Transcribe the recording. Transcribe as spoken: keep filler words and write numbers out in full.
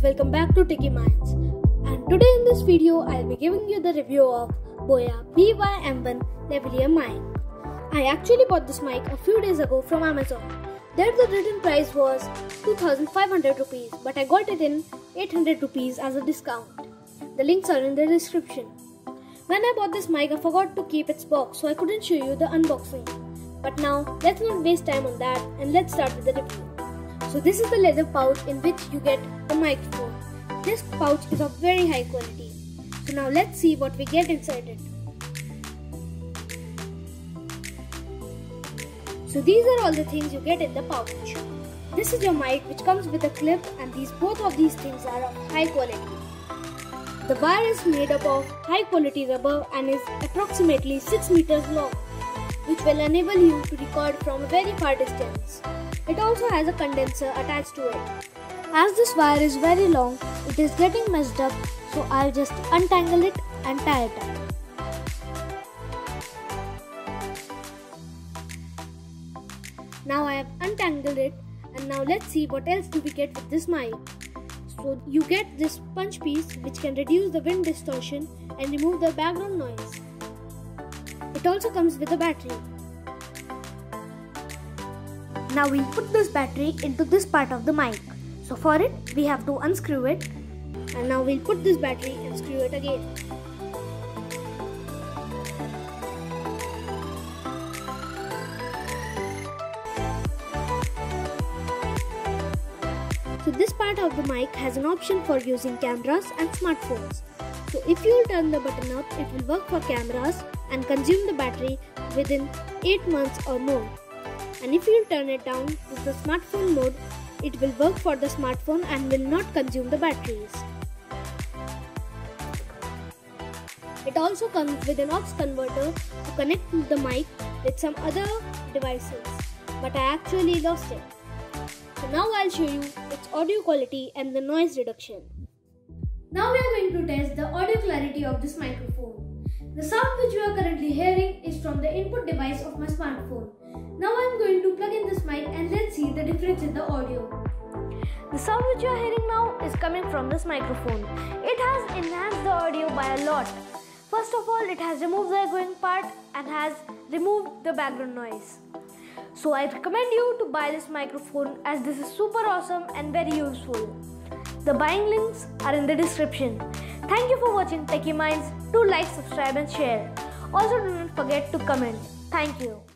friends, welcome back to Techy Minds, and today in this video I'll be giving you the review of Boya B Y M one lavalier mic. I actually bought this mic a few days ago from Amazon. There the written price was two thousand five hundred rupees, but I got it in eight hundred rupees as a discount. The links are in the description. When I bought this mic I forgot to keep its box, so I couldn't show you the unboxing. But now let's not waste time on that and let's start with the review. So this is the leather pouch in which you get the microphone. This pouch is of very high quality. So now let's see what we get inside it. So these are all the things you get in the pouch. This is your mic, which comes with a clip, and these both of these things are of high quality. The bar is made up of high quality rubber and is approximately six meters long, which will enable you to record from a very far distance. It also has a condenser attached to it. As this wire is very long, it is getting messed up, so I'll just untangle it and tie it up. Now I have untangled it, and now let's see what else do we get with this mic. So you get this punch piece, which can reduce the wind distortion and remove the background noise. It also comes with a battery. Now we'll put this battery into this part of the mic. So for it, we have to unscrew it. And now we'll put this battery and screw it again. So this part of the mic has an option for using cameras and smartphones. So if you'll turn the button up, it will work for cameras and consume the battery within eight months or more. And if you turn it down to the smartphone mode, it will work for the smartphone and will not consume the batteries. It also comes with an aux converter to connect the mic with some other devices, but I actually lost it. So now I'll show you its audio quality and the noise reduction. Now we are going to test the audio clarity of this microphone. The sound which you are currently hearing is from the input device of my smartphone. Now I'm going to plug in this mic and let's see the difference in the audio. The sound which you are hearing now is coming from this microphone. It has enhanced the audio by a lot. First of all, it has removed the echoing part and has removed the background noise. So I recommend you to buy this microphone, as this is super awesome and very useful. The buying links are in the description. Thank you for watching Techy Minds. Do like, subscribe and share. Also, do not forget to comment. Thank you.